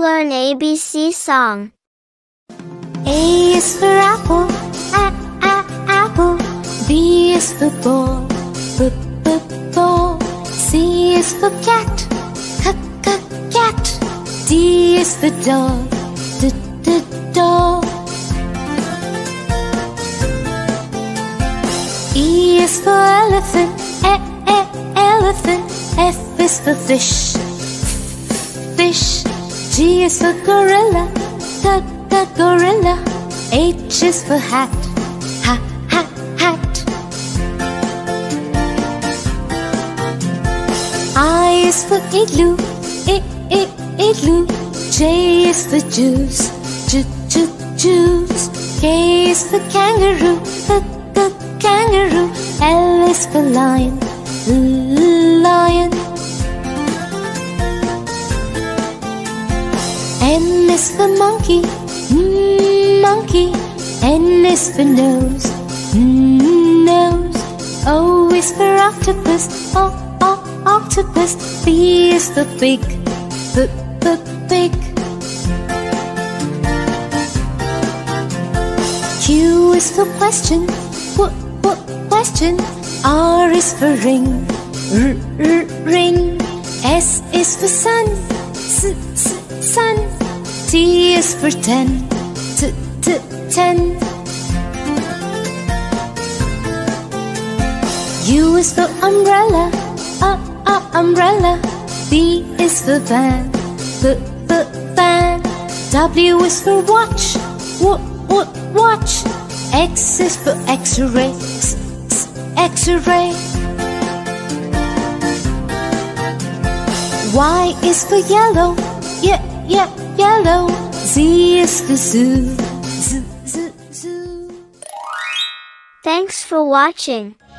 learn ABC song. A is for apple, apple. B is for ball, ball. C is for cat, cat. D is for dog, dog. E is for elephant, elephant. F is for fish, fish. G is for gorilla, gorilla. H is for hat, hat. I is for igloo, igloo. J is for juice, juice. K is for kangaroo, kangaroo. L is for lion, lion. M is for monkey, monkey. N is for nose, nose. O is for octopus, octopus. P is for pig, pig. Q is for question, question. R is for ring, ring. S is for sun, sun. T is for ten, ten. U is for umbrella, umbrella. V is for van, van. W is for watch, watch. X is for X-ray, X-ray. Y is for yellow, yellow. Z is for zoo, zoo. Thanks for watching.